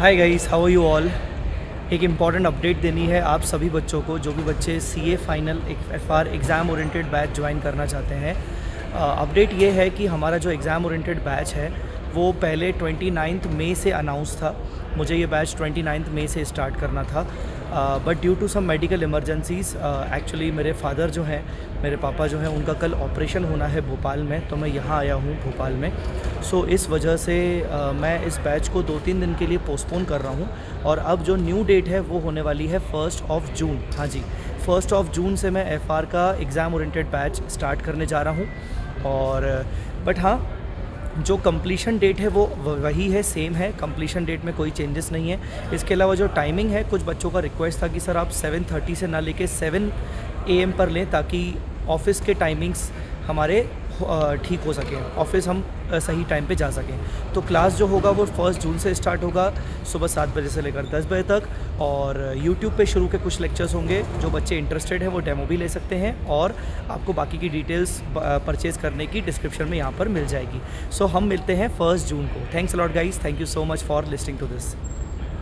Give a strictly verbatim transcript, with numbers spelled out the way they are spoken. Hi guys, how are you all. एक important update देनी है आप सभी बच्चों को जो भी बच्चे CA final F R exam oriented batch join करना चाहते हैं। अपडेट ये है कि हमारा जो एग्ज़ाम ओरिएंटेड बैच है वो पहले उनतीस मई से अनाउंस था। मुझे ये बैच उनतीस मई से स्टार्ट करना था, but due to some medical emergencies, actually मेरे फादर जो हैं, मेरे पापा जो हैं, उनका कल ऑपरेशन होना है भोपाल में, तो मैं यहाँ आया हूँ भोपाल में। सो so, इस वजह से uh, मैं इस बैच को दो तीन दिन के लिए पोस्टपोन कर रहा हूँ। और अब जो न्यू डेट है वो होने वाली है फर्स्ट ऑफ जून। हाँ जी, फ़र्स्ट ऑफ जून से मैं एफ आर का एग्ज़ाम ओरिएंटेड बैच स्टार्ट करने जा रहा हूँ। और बट हाँ, जो कंप्लीशन डेट है वो वही है, सेम है। कंप्लीशन डेट में कोई चेंजेस नहीं है। इसके अलावा जो टाइमिंग है, कुछ बच्चों का रिक्वेस्ट था कि सर आप साढ़े सात से ना लेके सात ए एम पर लें ताकि ऑफ़िस के टाइमिंग्स हमारे ठीक हो सकें, ऑफ़िस हम सही टाइम पे जा सकें। तो क्लास जो होगा वो फर्स्ट जून से स्टार्ट होगा, सुबह सात बजे से लेकर दस बजे तक। और यूट्यूब पे शुरू के कुछ लेक्चर्स होंगे, जो बच्चे इंटरेस्टेड हैं वो डेमो भी ले सकते हैं। और आपको बाकी की डिटेल्स परचेज़ करने की डिस्क्रिप्शन में यहाँ पर मिल जाएगी। सो so, हम मिलते हैं फर्स्ट जून को। Thanks a lot guys, thank you so much for listening to this.